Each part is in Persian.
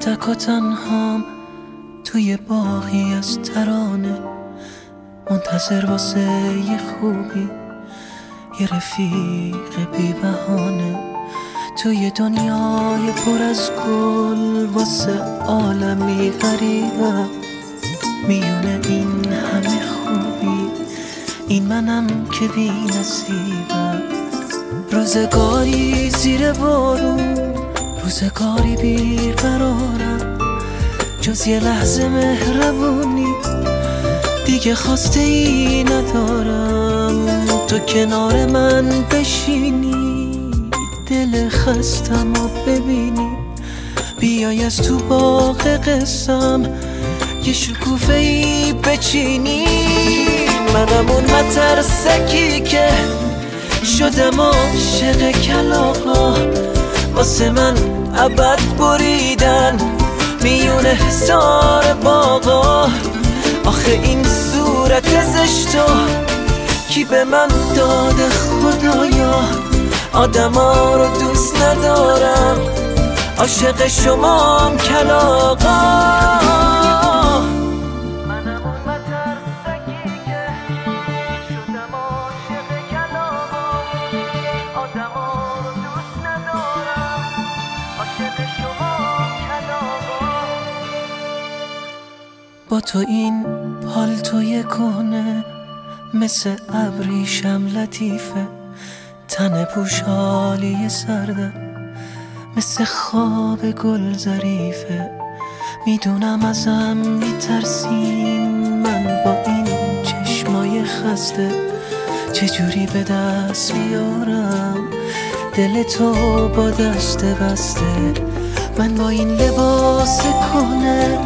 تک و تنهام توی باغی از ترانه، منتظر واسه یه خوبی، یه رفیق بی بهانه. توی دنیای پر از گل واسه عالمی غریبم، میونه این همه خوبی این منم که بی نصیبم. روزگاری زیر بارون، روزگاری بیقرارم، جز یه لحظه مهربونی دیگه خواسته ای ندارم. تو کنار من بشینی، دل خستم و ببینی، بیای از تو باغ قسم یه شکوفه ای بچینی. منم اون مترسکی که شدم عاشق کلاغا، واسه من ابد بریدن میون حصار باغا. آخه این صورت زشتو کی به من داده خدایا؟ آدما رو دوست ندارم، عاشق شمام کلاغا. با تو این پالتوی کهنه مثل ابریشم لطیفه، تن پوشالی سرده مثل خواب گل ظریفه. میدونم ازم میترسین، من با این چشمای خسته چجوری به دست بیارم دل تو با دست بسته. من با این لباس کهنه،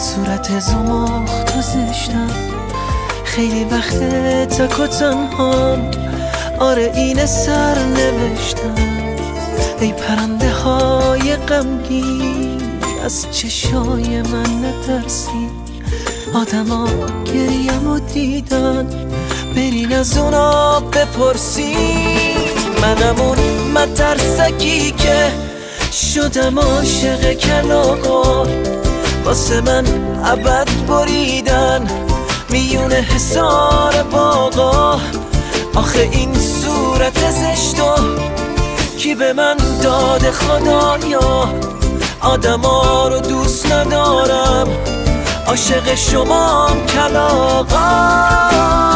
صورت زمخت و زشتم، خیلی وقت تک و تنهام، آره اینه سر نوشتم. ای پرنده های غمگین از چشای من نترسین، آدما گریم و دیدن برین از اونا بپرسین. منم اون مترسکی که شدم عاشق کلاغا، واسه من ابد بریدن میون حصار باغا. آخه این صورت زشتو کی به من داده خدایا؟ آدما رو دوست ندارم، عاشق شمام کلاغا.